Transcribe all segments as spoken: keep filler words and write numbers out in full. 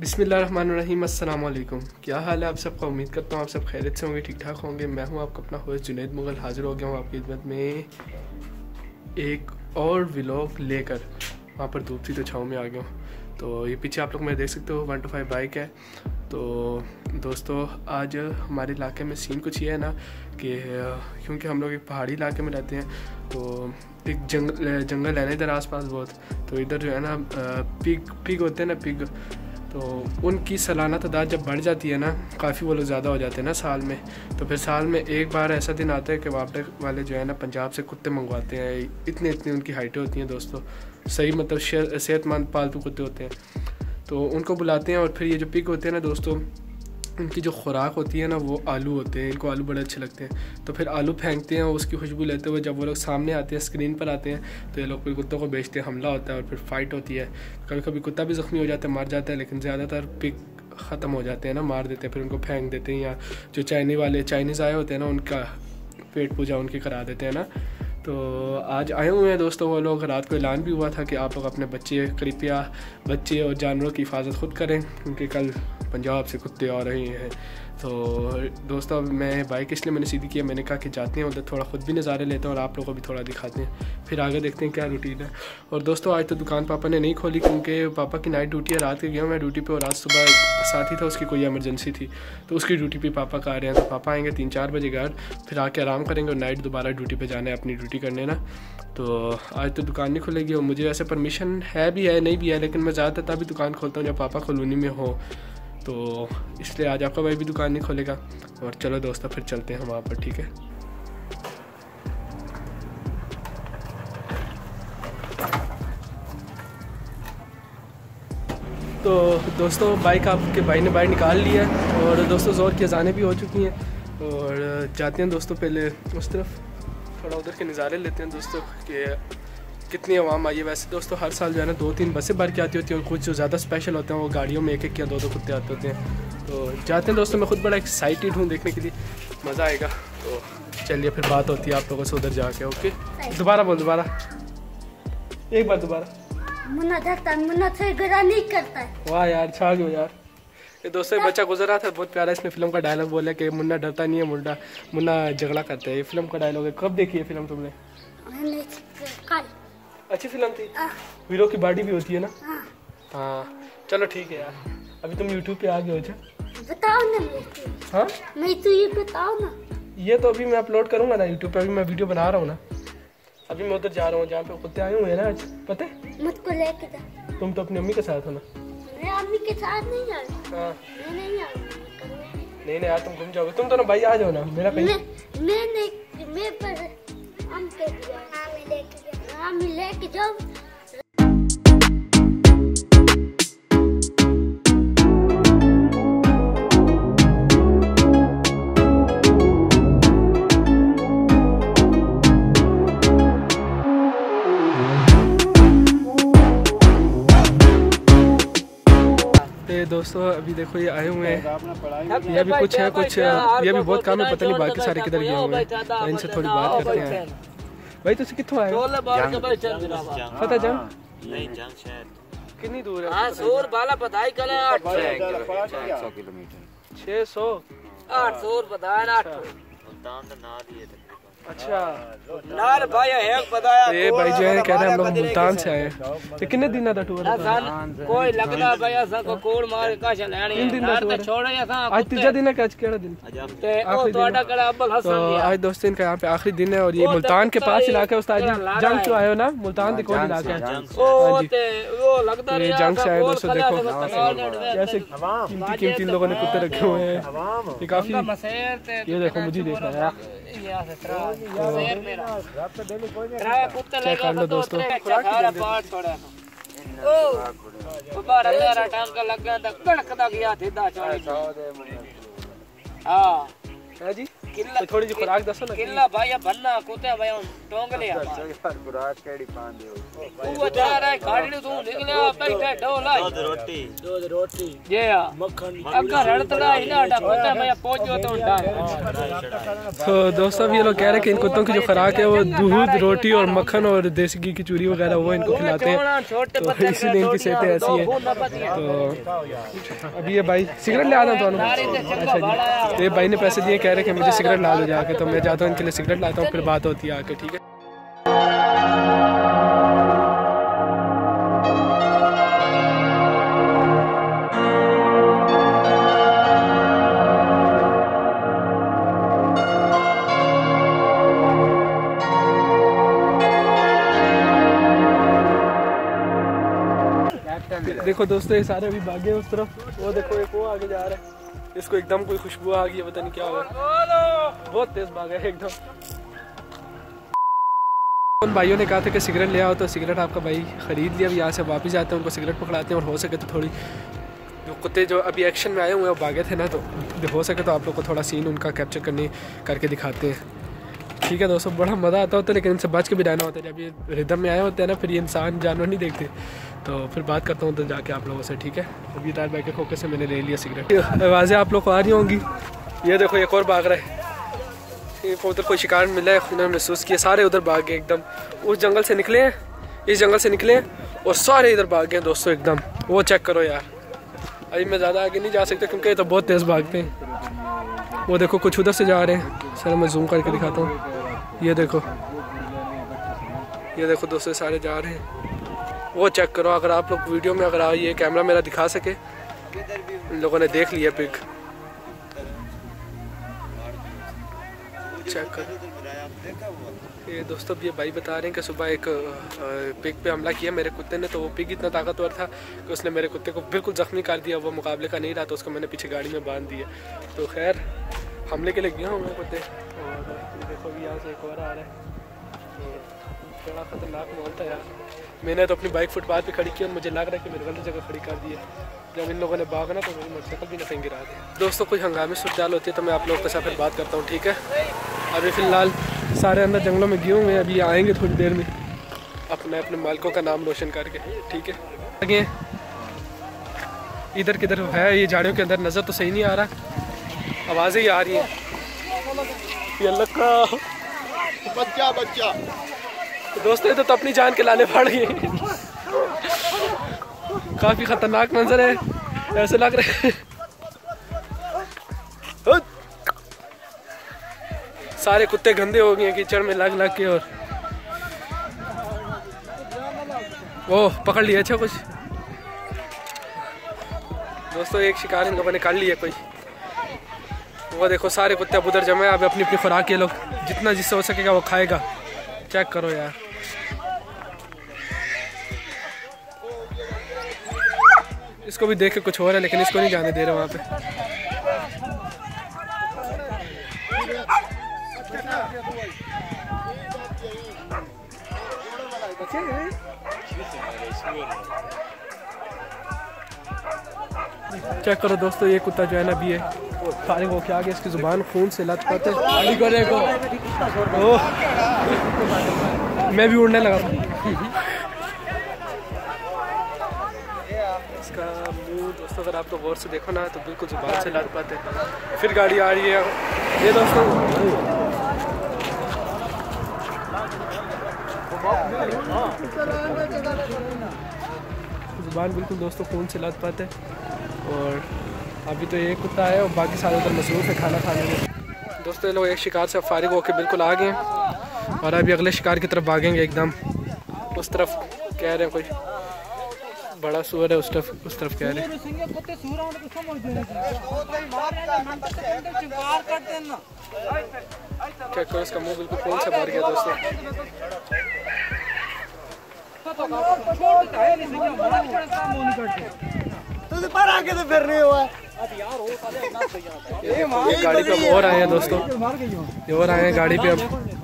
बिस्मिल्लाहिर्रहमानिर्रहीम, अस्सलाम वालेकुम। क्या हाल है आप सबका? उम्मीद करता हूँ आप सब खैरियत से होंगे, ठीक ठाक होंगे। मैं हूँ आपका अपना होस्ट जुनैद मुगल, हाज़िर हो गया हूँ आपकी खिदमत में एक और व्लॉग लेकर। वहाँ पर धूप थी तो छाँव में आ गया हूँ। तो ये पीछे आप लोग मैं देख सकते हो वन टू फाइव बाइक है। तो दोस्तों आज हमारे इलाके में सीन कुछ ये है ना कि क्योंकि हम लोग एक पहाड़ी इलाके में रहते हैं तो एक जंगल जंगल है ना इधर आस पास बहुत। तो इधर जो है ना पिग पिग होते हैं ना पिग, तो उनकी सालाना तादाद जब बढ़ जाती है ना काफ़ी, वो लोग ज़्यादा हो जाते हैं ना साल में। तो फिर साल में एक बार ऐसा दिन आता है कि वापस वाले जो है ना पंजाब से कुत्ते मंगवाते हैं। इतने इतनी उनकी हाइटें होती हैं दोस्तों, सही मतलब सेहतमंद पालतू कुत्ते होते हैं। तो उनको बुलाते हैं और फिर ये जो पिग होते हैं ना दोस्तों, उनकी जो खुराक होती है ना वो आलू होते हैं। इनको आलू बड़े अच्छे लगते हैं तो फिर आलू फेंकते हैं और उसकी खुशबू लेते हुए जब वो लोग सामने आते हैं, स्क्रीन पर आते हैं, तो ये लोग फिर कुत्तों को बेचते हैं। हमला होता है और फिर फाइट होती है। कभी कभी कुत्ता भी ज़ख्मी हो जाता है, मार जाता है, लेकिन ज़्यादातर पिग ख़त्म हो जाते हैं ना, मार देते हैं, फिर उनको फेंक देते हैं। या जो चाइनीज़ वाले चाइनीज़ आए होते हैं ना उनका पेट पूजा उनकी करा देते हैं ना। तो आज आए हुए हैं दोस्तों वो लोग। रात को ऐलान भी हुआ था कि आप लोग अपने बच्चे कृपया बच्चे और जानवरों की हिफाजत खुद करें क्योंकि कल पंजाब से कुत्ते आ रहे हैं। तो दोस्तों मैं बाइक इसलिए मैंने सीधी की है, मैंने कहा कि जाते हैं उधर, थोड़ा ख़ुद भी नज़ारे लेते हैं और आप लोगों को भी थोड़ा दिखाते हैं, फिर आगे देखते हैं क्या रूटीन है। और दोस्तों आज तो दुकान पापा ने नहीं खोली क्योंकि पापा की नाइट ड्यूटी है। रात के गया मैं ड्यूटी पे और आज सुबह साथ ही था, उसकी कोई एमरजेंसी थी तो उसकी ड्यूटी पे पापा का आ रहे हैं। तो पापा आएंगे तीन चार बजे घर, फिर आके आराम करेंगे और नाइट दोबारा ड्यूटी पर जाना है, अपनी ड्यूटी करने ना। तो आज तो दुकान नहीं खुलेगी और मुझे वैसे परमिशन है भी है नहीं भी है, लेकिन मैं ज़्यादातर तभी दुकान खोलता हूँ जब पापा कॉलोनी में हो। तो इसलिए आज आपका भाई भी दुकान नहीं खोलेगा। और चलो दोस्तों फिर चलते हैं हम वहाँ पर, ठीक है। तो दोस्तों बाइक आपके भाई ने बाइक निकाल ली है और दोस्तों ज़ोर की अजानें भी हो चुकी हैं और जाते हैं दोस्तों पहले उस तरफ, थोड़ा उधर के नज़ारे लेते हैं दोस्तों कि कितनी आवाम आई है। वैसे दोस्तों हर साल जो है ना दो तीन बसें भर के आती होती हैं और कुछ जो ज़्यादा स्पेशल होते हैं वो गाड़ियों में एक एक या दो दो कुत्ते आते होते हैं। तो जाते हैं दोस्तों, मैं खुद बड़ा एक्साइटेड हूँ देखने के लिए, मज़ा आएगा। तो चलिए फिर बात होती है आप लोगों से उधर जाके। ओके दोबारा बोल, दोबारा एक बार दोबारा। वाह यार छा गया यार। ये दोस्तों एक बच्चा गुजर रहा था, बहुत प्यारा, इसमें फिल्म का डायलॉग बोला कि मुन्ना डरता नहीं है, मुन्ना मुन्ना झगड़ा करता है। ये फिल्म का डायलॉग है। कब देखी है फिल्म तुमने? अच्छी फिल्म थी, हीरो की बॉडी भी होती है ना। हाँ चलो ठीक है यार। अभी तुम यूट्यूब पे आ गए हो जा? बताओ ना हाँ? मैं तो ये बताओ ना। ये तो अभी मैं अपलोड करूँगा ना यूट्यूब पे, अभी मैं वीडियो बना रहा हूँ ना। अभी मैं उधर जा रहा हूँ जहाँ पे कुत्ते आए हुए हैं ना आज, पता है? मुझको लेके जा। तुम तो अपनी अम्मी के साथ हो ना? अम्मी के साथ नहीं आ नहीं नहीं यार, तुम घूम जाओगे। तुम दोनों भाई आ जाओ ना। मेरा लेके जाओ। दोस्तों अभी देखो ये आए हुए हैं, ये भी कुछ है कुछ, ये भी बहुत काम है, पता नहीं बाकी सारे किधर गए हुए हैं। इनसे थोड़ी बात करते हैं। भाई तुम कितों आए हो? पता जान नहीं जान शायद। कितनी दूर है? आसोर बाला बताई कल आठ सौ किलोमीटर। छह सौ आठ सौ बताया ना मुल्तान ना दिए। अच्छा नाल भाई है बताया। ये भाई जो है कह रहे हैं हम लोग मुल्तान से आए हैं। तो कितने दिन का टूर है? कोई लगदा भाई असा को कोड़ मार का चलानी है यार, तो छोड़ो या था। आज तीसरा दिन है, आज केड़ा दिन ते ओ तोडा कड़ा अब्बल हसन दिया। आज दोस्तों इनका यहां पे आखिरी दिन है और ये मुल्तान के पास इलाका है। उस्ताद जी जंग से आए हो ना? मुल्तान के कोई इलाका है ओ ते वो लगदा है जंग से आए। दोस्तों देखो जैसे कीमती कीमती लोगों ने कुत्ते रखे हुए हैं, ये काफी ये देखो मुझे देख रहा है। थोड़ी जी खुराक दसो ना। किला भाई बनना कुत्ते भाई टोंग लिया। खुराक केड़ी पांदे हो तू जा रहा है खाड़ी तू निकले आप बैठे डोला दूध रोटी दूध रोटी ये मक्खन अगर हड़तड़ा हिला डा पता मैं पहुंचो तो डा। तो दोस्तों ये लोग कह रहे हैं कि इन कुत्तों की जो खुराक है वो दूध रोटी और मक्खन और देसी घी की चूरी वगैरह वो इनको खिलाते हैं, तो इसीलिए इनकी सेहत ऐसी है। तो अभी ये भाई सिगरेट ले आता हूँ। अच्छा जी, ये भाई ने पैसे दिए, कह रहे कि मुझे सिगरेट ला दो जाके, तो मैं जाता हूँ इनके लिए सिगरेट लाता हूँ, फिर बात होती है आके। ठीक है, देखो दोस्तों ये सारे अभी भागे उस तरफ, वो देखो एक वो आगे जा रहा है, इसको एकदम कोई खुशबू आ गई है, पता नहीं क्या हुआ, बहुत तेज भागा है एकदम। उन भाइयों ने कहा था कि सिगरेट ले आओ, तो सिगरेट आपका भाई ख़रीद लिया। अब यहाँ से वापस जाते हैं, उनको सिगरेट पकड़ाते हैं, और हो सके तो थोड़ी जो कुत्ते जो अभी एक्शन में आए हुए हैं भागे थे ना, तो हो सके तो आप लोग को थोड़ा सीन उनका कैप्चर करने करके दिखाते हैं। ठीक है दोस्तों, बड़ा मज़ा आता होता है, लेकिन इनसे बच के भी रहना होता है। जब ये रिदम में आए होते हैं ना, फिर ये इंसान जानवर नहीं देखते। तो फिर बात करता हूँ तो जाके आप लोगों से। ठीक है, अभी तार बैग के खोखे से मैंने ले लिया सिगरेट। आवाज़ें आप लोग को आ रही होंगी। ये देखो एक और भाग रहा है, उधर कोई शिकार मिला है, इन्होंने महसूस किया, सारे उधर भाग गए एकदम। उस जंगल से निकले हैं, इस जंगल से निकले हैं, और सारे इधर भाग गए दोस्तों एकदम। वो चेक करो यार, अभी मैं ज़्यादा आगे नहीं जा सकता क्योंकि ये तो बहुत तेज़ भागते हैं। वो देखो कुछ उधर से जा रहे हैं, सर मैं जूम करके दिखाता हूँ। ये देखो ये देखो दोस्तों सारे जा रहे हैं, वो चेक करो। अगर आप लोग वीडियो में अगर आ ये कैमरा मेरा दिखा सके, इन लोगों ने देख लिया पिक, चेक कर। ये दोस्तों ये भाई बता रहे हैं कि सुबह एक पिग पे हमला किया मेरे कुत्ते ने, तो वो पिग इतना ताकतवर था कि उसने मेरे कुत्ते को बिल्कुल ज़ख्मी कर दिया। वो मुकाबले का नहीं रहा, तो उसको मैंने पीछे गाड़ी में बांध दिया। तो खैर हमले के लिए गया हूँ मैं कुत्ते। और देखो भी यहाँ से एक और आ रहा है, बड़ा ख़तरनाक माहौल था यार। मैंने तो अपनी बाइक फुटपाथ पर खड़ी की और मुझे लग रहा है कि मेरे गलत जगह खड़ी कर दी है। जब इन लोगों ने भागना तो मेरी मोटरसाइकिल भी नहीं गिरा दी। दोस्तों कोई हंगामी सूरत होती है तो मैं आप लोगों के साथ फिर बात करता हूँ। ठीक है, अभी फ़िलहाल सारे अंदर जंगलों में गए हुए हैं, अभी आएंगे थोड़ी देर में अपने अपने मालिकों का नाम रोशन करके। ठीक है, आगे इधर किधर है, ये झाड़ियों के अंदर नज़र तो सही नहीं आ रहा, आवाज़ें ही आ रही हैं। ये अल्लाह का बच्चा बच्चा दोस्तों, ये तो, तो अपनी जान के लाने पड़ गए। काफ़ी ख़तरनाक मंजर है, ऐसे लग रहा है सारे कुत्ते गंदे हो गए हैं कीचड़ में लग लग के। और वो पकड़ लिया। अच्छा कुछ दोस्तों एक शिकार इन लोगों ने निकाल लिया कोई। वो देखो सारे कुत्ते अब उधर जमे, अब अपनी अपनी खुराक ये लोग जितना जिससे हो सकेगा वो खाएगा। चेक करो यार, इसको भी देख के कुछ हो रहा है, लेकिन इसको नहीं जाने दे रहे वहाँ पे। चेक करो दोस्तों, ये कुत्ता जो है ना भी है सारे वो क्या गया, इसकी जुबान खून से लत पड़ते। मैं भी उड़ने लगा, इसका मुंह दोस्तों अगर आप तो गौर से देखो ना तो बिल्कुल जुबान से लत पड़ते। फिर गाड़ी आ रही है, ये दोस्तों जुबान बिल्कुल दोस्तों खून से लत पड़ते है। और अभी तो एक कुत्ता है और बाकी सारे उधर मसरूफ़ है खाना खाने में। दोस्तों ये लोग एक शिकार से फारिग होकर बिल्कुल आ गए हैं, और अभी अगले शिकार की तरफ भागेंगे एकदम। उस तरफ कह रहे हैं कोई बड़ा सूअर है, उस तरफ उस तरफ कह रहे। चेक करो इसका मुंह बिल्कुल खून से भर गया दोस्तों। गाड़ी पे और आए हैं दोस्तों, ये और आए हैं गाड़ी पे। अब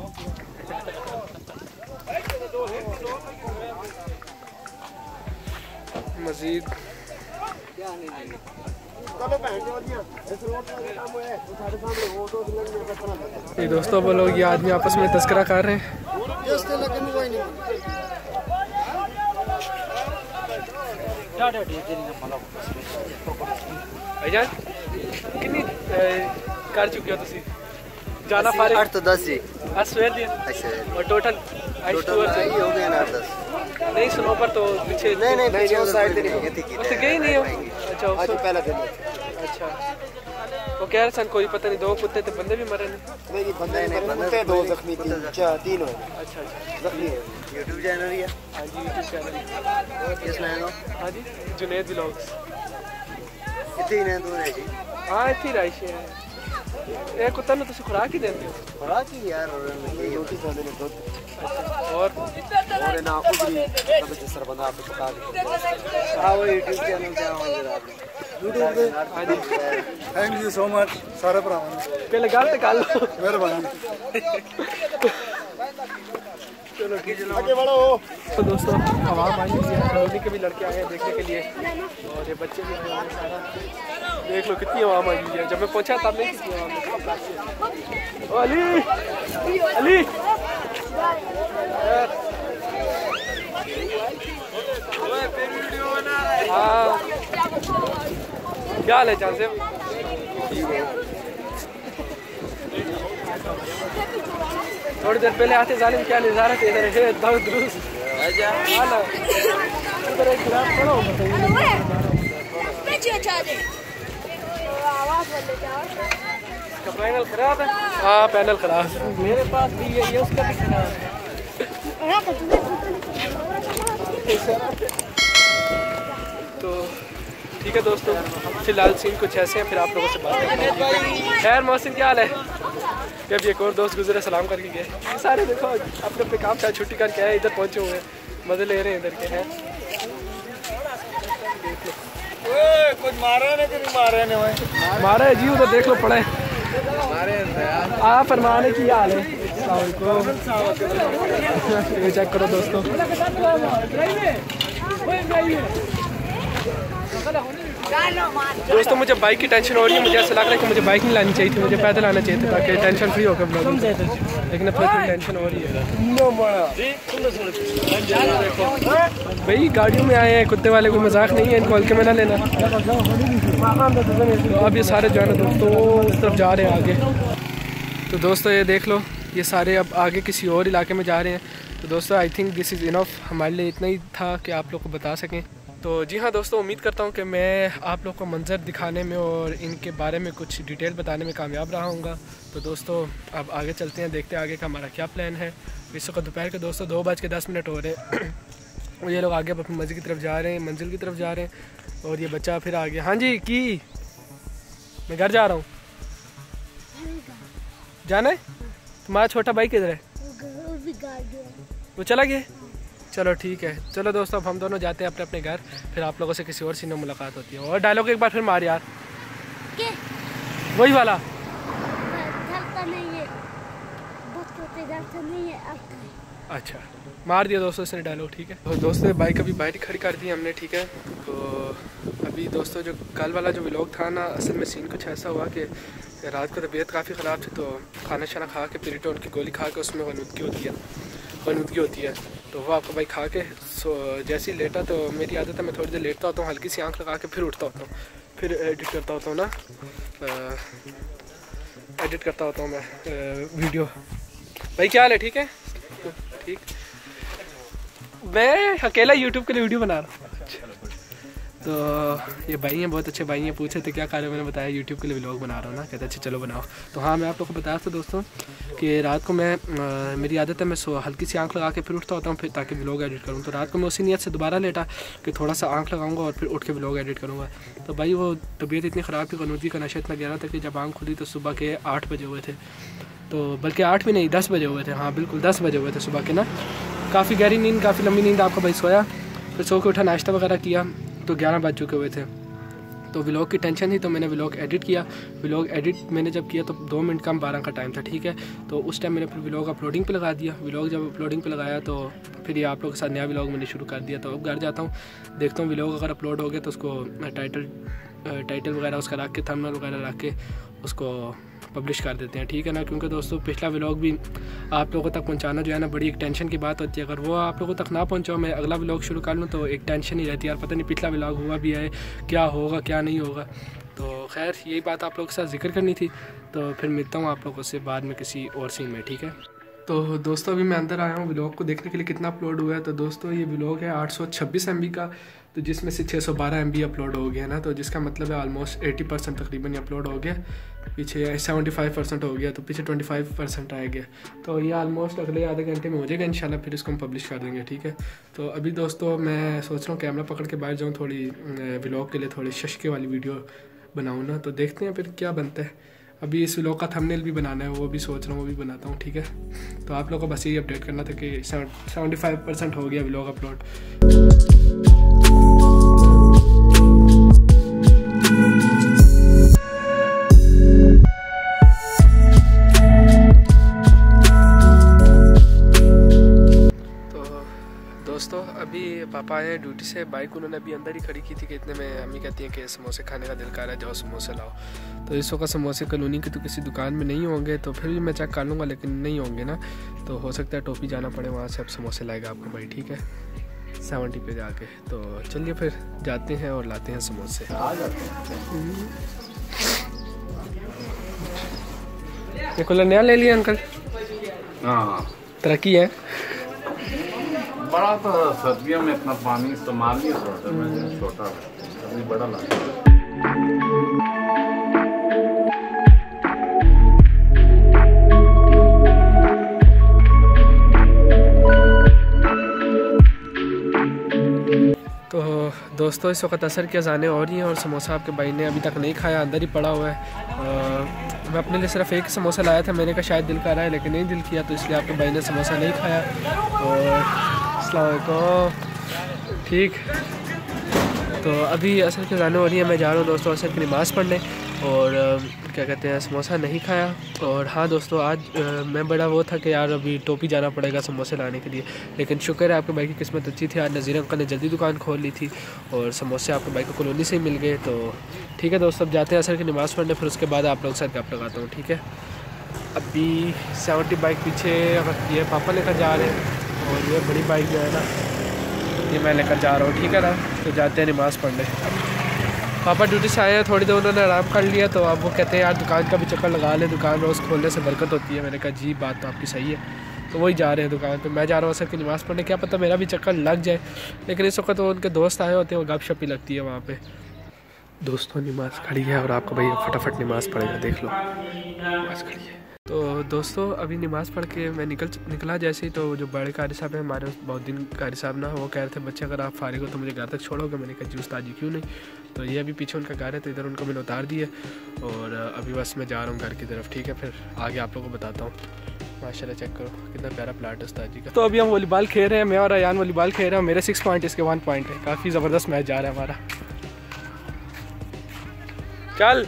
मजीद ये दोस्तों बोलो ये आदमी आपस में तस्करा कर रहे हैं। भाईजान कितनी कर चुके हो तुसी जाना फारे आठ तो दस जी आज सवेर दिया अच्छा और टोटल टोटल ये हो गया ना आठ दस नहीं सुनो पर तो पीछे नहीं नहीं नहीं वो साइड से नहीं थी की तो गई नहीं हो अच्छा आज पहला दिन अच्छा वो कह रहे सन कोई पता नहीं दो कुत्ते तो बंदे भी मरे नहीं नहीं बंदे नहीं बंदे दो जख्मी तीन चार तीन हो अच्छा अच्छा जख्मी है YouTube चैनल है हां जी YouTube चैनल किस नाम है हां जी जुनैद व्लॉग्स इतनी नहीं दूर है जी हां इतनी राशि है ये कुत्ता ने तुझे खुराक ही देते हो खुराक ही यार रोटी खाने में दूध और और ना कुछ भी तब जिस तरह बंदा आपको पका दे हां वो YouTube चैनल पे आओ जरा आप YouTube पे हां जी थैंक यू सो मच सारे भरावां पहले गल ते कर लो मेहरबानी चलो आगे बढ़ो तो दोस्तों हमारे भाई जी कॉलोनी के भी लड़के आए हैं देखने के लिए और ये बच्चे भी आए हैं सारा देख लो कितनी आवाम आई है जब मैं पहुंचा तब नहीं कितनी आवाम ओ अली अली ओए पे वीडियो बना हां क्या हाल है चांद से थोड़ी देर पहले आते जालिम क्या नजारा थे इधर है दम दुरुस्त आजा हां इधर एक ग्राफ पढ़ो मैं चाचा दे इसका पैनल खराब है हाँ पैनल खराब मेरे पास भी यही है उसका भी खराब है तो ठीक है दोस्तों फिलहाल सीन कुछ ऐसे हैं फिर आप लोगों से बात करेंगे खैर मौसम क्या हाल है जब एक और दोस्त गुजरे सलाम करके गए सारे देखो अपने अपने काम से छुट्टी करके आए इधर पहुंचे हुए हैं मज़े ले रहे हैं इधर के हैं ओए कुछ मारे ने कि नहीं मारे ने ओए मारे जी उधर देख लो पड़े मारे हैं यार आ फरमाने की हाल है अस्सलाम ये चेक करो दोस्तों दोस्तों मुझे बाइक की टेंशन हो रही है मुझे ऐसा लग रहा है कि मुझे बाइक नहीं लानी चाहिए थी मुझे पैदल आना चाहिए था ताकि टेंशन फ्री होकर ब्लॉगिंग लेकिन अब थोड़ी टेंशन हो रही है भाई गाड़ियों में आए हैं कुत्ते वाले को मजाक नहीं है इनको हल्के में ना लेना तो अब ये सारे जो है ना दोस्तों उस तरफ जा रहे हैं आगे तो दोस्तों ये देख लो ये सारे अब आगे किसी और इलाके में जा रहे हैं तो दोस्तों I think this is enough हमारे लिए इतना ही था कि आप लोग को बता सकें तो जी हाँ दोस्तों उम्मीद करता हूँ कि मैं आप लोग को मंज़र दिखाने में और इनके बारे में कुछ डिटेल बताने में कामयाब रहा हूँगा तो दोस्तों अब आगे चलते हैं देखते हैं आगे का हमारा क्या प्लान है इस वक्त दोपहर के दोस्तों दो बज के दस मिनट हो रहे हैं ये लोग आगे अपनी मस्जिद की तरफ जा रहे हैं मंजिल की तरफ जा रहे हैं और ये बच्चा फिर आगे हाँ जी की मैं घर जा रहा हूँ जाना है तुम्हारा छोटा भाई किधर है वो चला गया चलो ठीक है चलो दोस्तों अब हम दोनों जाते हैं अपने अपने घर फिर आप लोगों से किसी और सीन में मुलाकात होती है और डायलॉग एक बार फिर मार यार के? वही वाला नहीं है। नहीं है। अच्छा मार दिया दोस्तों इसने डायलॉग ठीक है तो दोस्तों बाइक अभी बाइक खड़ी कर दी हमने ठीक है तो अभी दोस्तों जो कल वाला जो व्लॉग था ना असल में सीन कुछ ऐसा हुआ कि रात को तबीयत काफ़ी ख़राब थी तो खाना शाना खा के पिरिटोन की गोली खा के उसमें गलूदगी होती है गलूदगी होती है तो वह आपको भाई खा के सो जैसे ही लेटा तो मेरी आदत है मैं थोड़ी देर लेटता होता हूँ हल्की सी आंख लगा के फिर उठता होता हूँ फिर एडिट करता होता हूँ ना आ, एडिट करता होता हूँ मैं आ, वीडियो भाई क्या हाल है ठीक है ठीक मैं अकेला यूट्यूब के लिए वीडियो बना रहा हूँ तो ये भाई हैं बहुत अच्छे भाई हैं पूछे थे क्या कार्य मैंने बताया यूट्यूब के लिए व्लॉग बना रहा हूँ ना कहते अच्छे चलो बनाओ तो हाँ मैं आप लोगों को बताया था दोस्तों कि रात को मैं आ, मेरी आदत है मैं सो हल्की सी आंख लगा के फिर उठता होता हूँ फिर ताकि व्लॉग एडिट करूँ तो रात को मैं उसी नीयत से दोबारा लेटा कि थोड़ा सा आंख लगाऊंगा और फिर उठ के व्लॉग एडिट करूँगा तो भाई वो तबीयत इतनी ख़राब थी गलूदगी का नशा इतना गहरा था कि जब आँख खुली तो सुबह के आठ बजे हुए थे तो बल्कि आठ भी नहीं दस बजे हुए थे हाँ बिल्कुल दस बजे हुए थे सुबह के ना काफ़ी गहरी नींद काफ़ी लंबी नींद आपका भाई सोया फिर सो के उठा नाश्ता वगैरह किया तो ग्यारह बज चुके हुए थे तो व्लॉग की टेंशन थी तो मैंने व्लॉग एडिट किया व्लॉग एडिट मैंने जब किया तो दो मिनट कम बारह का टाइम था ठीक है तो उस टाइम मैंने फिर व्लॉग अपलोडिंग पे लगा दिया व्लॉग जब अपलोडिंग पे लगाया तो फिर ये आप लोगों के साथ नया व्लॉग मैंने शुरू कर दिया तो अब घर जाता हूँ देखता हूँ व्लॉग अगर अपलोड हो गया तो उसको टाइटल टाइटल वगैरह उसका रख के थंबनेल वगैरह रख के उसको पब्लिश कर देते हैं, ठीक है ना। क्योंकि दोस्तों पिछला व्लॉग भी आप लोगों तक पहुंचाना जो है ना बड़ी एक टेंशन की बात होती है। अगर वो आप लोगों तक ना पहुंचाओ, मैं अगला व्लॉग शुरू कर लूँ तो एक टेंशन ही रहती है यार, पता नहीं पिछला व्लॉग हुआ भी है, क्या होगा क्या नहीं होगा। तो खैर यही बात आप लोगों के साथ जिक्र करनी थी, तो फिर मिलता हूँ आप लोगों से बाद में किसी और सीन में, ठीक है। तो दोस्तों अभी मैं अंदर आया हूँ व्लॉग को देखने के लिए कितना अपलोड हुआ है। तो दोस्तों ये व्लॉग है आठ सौ छब्बीस एमबी का, तो जिसमें से छह सौ बारह एमबी अपलोड हो गया ना, तो जिसका मतलब है ऑलमोस्ट अस्सी परसेंट तकरीबन ये अपलोड हो गया। पीछे पचहत्तर परसेंट हो गया, तो पीछे पच्चीस परसेंट आ गया। तो ये ऑलमोस्ट अगले आधे घंटे में हो जाएगा इंशाल्लाह, फिर इसको हम पब्लिश कर देंगे, ठीक है। तो अभी दोस्तों मैं सोच रहा हूँ कैमरा पकड़ के बाहर जाऊँ, थोड़ी व्लॉग के लिए थोड़ी शशके वाली वीडियो बनाऊँ ना, तो देखते हैं फिर क्या बनता है। अभी इस व्लॉग का थंबनेल भी बनाना है, वो भी सोच रहा हूँ, वो भी बनाता हूँ, ठीक है। तो आप लोगों को बस यही अपडेट करना था कि सेवेंटी फाइव परसेंट हो गया व्लॉग अपलोड। पापा आए ड्यूटी से, बाइक उन्होंने अभी अंदर ही खड़ी की थी कि इतने में अम्मी कहती हैं कि समोसे खाने का दिल कर रहा है, जाओ समोसे लाओ। तो इस वक्त समोसे कॉलोनी की तो किसी दुकान में नहीं होंगे, तो फिर भी मैं चेक कर लूँगा, लेकिन नहीं होंगे ना, तो हो सकता है टोपी जाना पड़े, वहाँ से अब समोसे लाएगा आपको भाई, ठीक है, सेवेंटी पे जाके। तो चलिए फिर जाते हैं और लाते हैं समोसे। ये नया ले लिया अंकल, हाँ तरक्की है। बड़ा तो सर्दियों में इतना पानी इस्तेमाल नहीं होता, मैं छोटा अभी बड़ा लाया। तो दोस्तों इस वक्त असर की अजानें हो रही हैं और समोसा आपके भाई ने अभी तक नहीं खाया, अंदर ही पड़ा हुआ है। आ, मैं अपने लिए सिर्फ एक समोसा लाया था, मैंने कहा शायद दिल कर रहा है, लेकिन नहीं दिल किया, तो इसलिए आपके भाई ने समोसा नहीं खाया। और अस्सलामुअलैकुम, ठीक। तो अभी असर की अज़ान हो रही है, मैं जा रहा हूँ दोस्तों असर की नमाज़ पढ़ने, और क्या कहते हैं समोसा नहीं खाया। और हाँ दोस्तों आज आ, मैं बड़ा वो था कि यार अभी टोपी जाना पड़ेगा समोसे लाने के लिए, लेकिन शुक्र है आपके भाई की किस्मत अच्छी थी, आज नज़ीर अंकल ने जल्दी दुकान खोल ली थी और समोसे आपके भाई को कॉलोनी से ही मिल गए। तो ठीक है दोस्तों, अब जाते हैं असर की नमाज़ पढ़ने, फिर उसके बाद आप लोग सर गप लगाता हूँ, ठीक है। अभी सेवेंटी बाइक पीछे अगर ये पापा लेकर जा रहे हैं, और ये बड़ी बाइक जो है ना ये मैं लेकर जा रहा हूँ, ठीक है ना। तो जाते हैं नमाज़ पढ़ने, पापा ड्यूटी से आए हैं, थोड़ी देर उन्होंने आराम कर लिया, तो अब वो कहते हैं यार दुकान का भी चक्कर लगा लें, दुकान रोज़ खोलने से बरकत होती है। मैंने कहा जी बात तो आपकी सही है, तो वही जा रहे हैं दुकान पे, मैं जा रहा हूँ असर की नमाज़ पढ़ने, क्या पता मेरा भी चक्कर लग जाए। लेकिन इस वक्त तो उनके दोस्त आए होते हैं और गपशप ही लगती है वहाँ पर। दोस्तों नमाज़ खड़ी है और आपका भैया फटाफट नमाज़ पढ़ेगा, देख लो नमाज़ खड़ी है। तो दोस्तों अभी नमाज़ पढ़ के मैं निकल निकला जैसे ही, तो जो बड़े कारी साहब हैं हमारे बहुत दिन कारी साहब ना, वो कह रहे थे बच्चे अगर आप फारिग हो तो मुझे घर तक छोड़ोगे। मैंने कहा जी उस्ताद जी क्यों नहीं। तो ये अभी पीछे उनका घर है, तो इधर उनको मैंने उतार दिया और अभी बस मैं जा रहा हूँ घर की तरफ, ठीक है। फिर आगे आप लोगों को बताता हूँ। माशाल्लाह चेक करो कितना प्यारा प्लाट है उस्ताद जी का। तो अभी हम वॉलीबॉल खेल रहे हैं, मैं और अयान वॉलीबॉल खेल रहे हैं, मेरे सिक्स पॉइंट इसके वन पॉइंट है, काफ़ी ज़बरदस्त मैच जा रहा है हमारा, चल।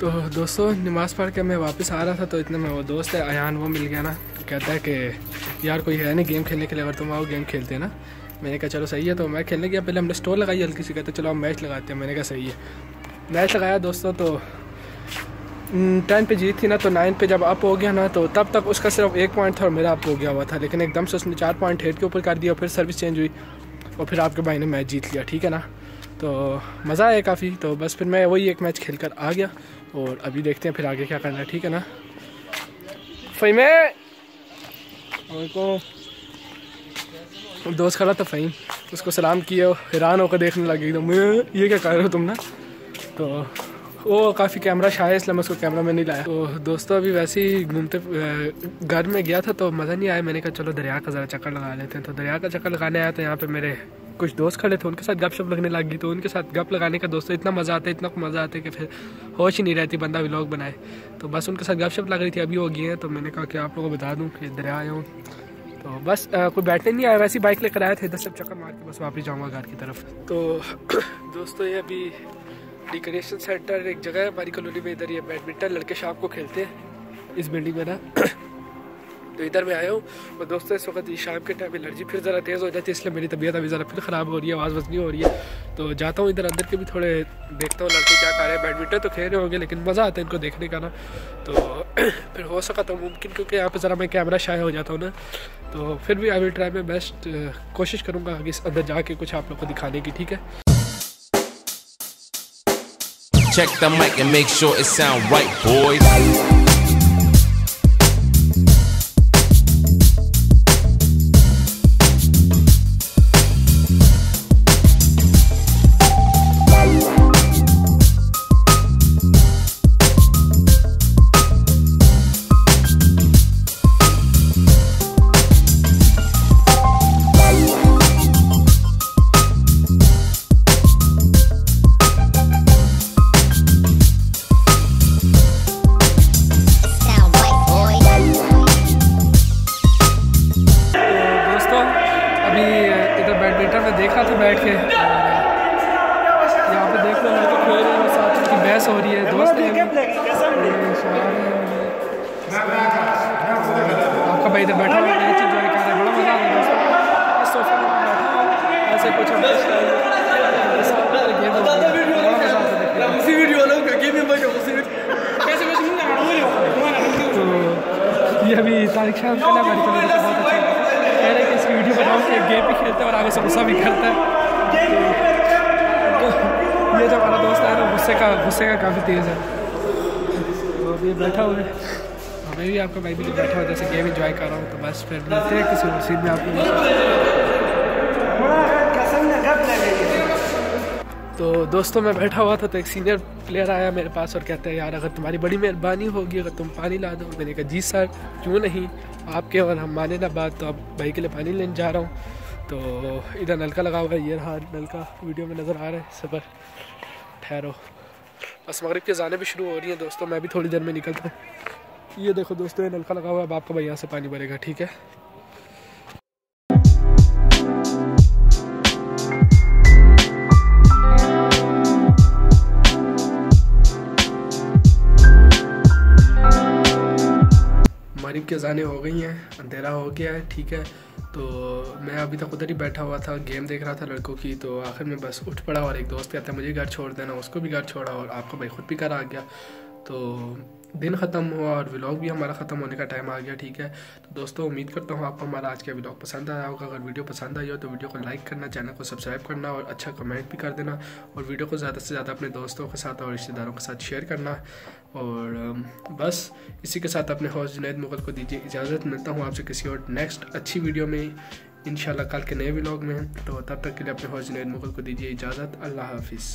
तो दोस्तों नमाज़ पढ़ के मैं वापस आ रहा था, तो इतने में वो दोस्त है अयान वो मिल गया ना, कहता है कि यार कोई है नहीं गेम खेलने के लिए, अगर तुम आओ गेम खेलते हैं ना। मैंने कहा चलो सही है, तो मैं खेलने गया, पहले हमने स्टोर लगाई हल्की सी, कहते चलो हम मैच लगाते हैं। मैंने कहा सही है, मैच लगाया दोस्तों। तो टेन पे जीत थी ना, तो नाइन पे जब अप हो गया ना, तो तब तक उसका सिर्फ एक पॉइंट था और मेरा अप हो गया हुआ था, लेकिन एकदम से उसने चार पॉइंट हेड के ऊपर कर दिया, और फिर सर्विस चेंज हुई और फिर आपके भाई ने मैच जीत लिया, ठीक है ना। तो मज़ा आया काफ़ी। तो बस फिर मैं वही एक मैच खेल कर आ गया, और अभी देखते हैं फिर आगे क्या करना है, ठीक है ना। फ़हीम को दोस्त खड़ा था, फ़हीम उसको सलाम किया, हैरान होकर देखने लगे एकदम, ये क्या कर रहे हो तुम ना। तो वो काफ़ी कैमरा शाय है, इसलिए मैं उसको कैमरा में नहीं लाया। तो दोस्तों अभी वैसे ही घूमते घर में गया था, तो मज़ा नहीं आया। मैंने कहा चलो दरिया का ज़रा चक्कर लगा लेते हैं। तो दरिया का चक्कर लगाने आया, तो यहाँ पे मेरे कुछ दोस्त खड़े थे, उनके साथ गप शप लगने लग गई। तो उनके साथ गप लगाने का दोस्तों इतना मज़ा आता है, इतना मज़ा आता है कि फिर होश ही नहीं रहती बंदा व्लॉग बनाए। तो बस उनके साथ गप शप लग रही थी, अभी हो गई है। तो मैंने कहा कि आप लोगों को बता दूँ कि दरिया आया हूँ। तो बस आ, कोई बैठने नहीं आया, वैसे ही बाइक लेकर आया था, इधर सब चक्कर मार के बस वापस जाऊँगा घर की तरफ। तो दोस्तों ये अभी डेकोरेशन सेंटर एक जगह है हमारी कॉलोनी में, इधर ये बैडमिंटन लड़के शाम को खेलते हैं इस बिल्डिंग में ना। तो इधर मैं आया हूँ। और दोस्तों इस वक्त शाम के टाइम एलर्जी फिर ज़रा तेज़ हो जाती है, इसलिए मेरी तबीयत अभी ज़रा फिर ख़राब हो रही है, आवाज़ वजनी हो रही है। तो जाता हूँ इधर अंदर के भी थोड़े देखता हूँ लड़के क्या कर रहे हैं। बैडमिंटन तो खेल रहे होंगे लेकिन मज़ा आता है इनको देखने का ना, तो फिर हो सका तो मुमकिन, क्योंकि यहाँ पर ज़रा मैं कैमरा शाये हो जाता हूँ ना, तो फिर भी I will try my best, कोशिश करूँगा कि अंदर जाके कुछ आप लोग को दिखाने की। ठीक है, check the mic and make sure it sound right boys। आपका भाई इधर बैठा हुआ है, एंजॉय कर रहा है, बड़ा मज़ा आ रहा है दोस्तों। इस सोफे में बैठा हूँ ऐसे कुछ तो ये अभी तारिक शाह का बहुत अच्छा कह रहे हैं कि इसकी वीडियो बनाओ कि गेम भी खेलता है और आगे से गुस्सा भी करता है। ये जो हमारा दोस्त है ना गुस्से का गुस्से का काफ़ी तेज़ है, तो ये बैठा हुआ है। मैं भी आपका भाई भी बैठा हुआ जैसे गेम एंजॉय कर रहा हूँ। तो बस फिर मिलते हैं किसी सीन में आपको। तो दोस्तों मैं बैठा हुआ था तो एक सीनियर प्लेयर आया मेरे पास और कहता है यार अगर तुम्हारी बड़ी मेहरबानी होगी अगर तुम पानी ला दो। मैंने कहा जी सर क्यों नहीं, आपके और हम माने ना बात। तो अब भाई के लिए पानी लेने जा रहा हूँ। तो इधर नलका लगा हुआ है, ये रहा नलका, वीडियो में नज़र आ रहा है। सबर ठहरो, बस मगरिब के जाने भी शुरू हो रही है दोस्तों, मैं भी थोड़ी देर में निकलता हूँ। ये देखो दोस्तों ये नलका लगा हुआ है, अब आपका भाई यहाँ से पानी भरेगा। ठीक है, मगरिब की अज़ानें हो गई हैं, अंधेरा हो गया है। ठीक है, तो मैं अभी तक उधर ही बैठा हुआ था, गेम देख रहा था लड़कों की। तो आखिर में बस उठ पड़ा और एक दोस्त कहता है मुझे घर छोड़ देना, उसको भी घर छोड़ा और आपका भाई खुद भी घर आ गया। तो दिन ख़त्म हुआ और व्लॉग भी हमारा ख़त्म होने का टाइम आ गया। ठीक है, तो दोस्तों उम्मीद करता हूँ आपको हमारा आज का व्लॉग पसंद आया होगा। अगर वीडियो पसंद आई हो तो वीडियो को लाइक करना, चैनल को सब्सक्राइब करना और अच्छा कमेंट भी कर देना। और वीडियो को ज़्यादा से ज़्यादा अपने दोस्तों के साथ और रिश्तेदारों के साथ शेयर करना। और बस इसी के साथ अपने होस्ट जुनैद मुगल को दीजिए इजाज़त। मिलता हूँ आपसे किसी और नेक्स्ट अच्छी वीडियो में इंशाल्लाह कल के नए व्लॉग में। तो तब तक के लिए अपने होस्ट जुनैद मुगल को दीजिए इजाज़त। अल्लाह हाफिज़।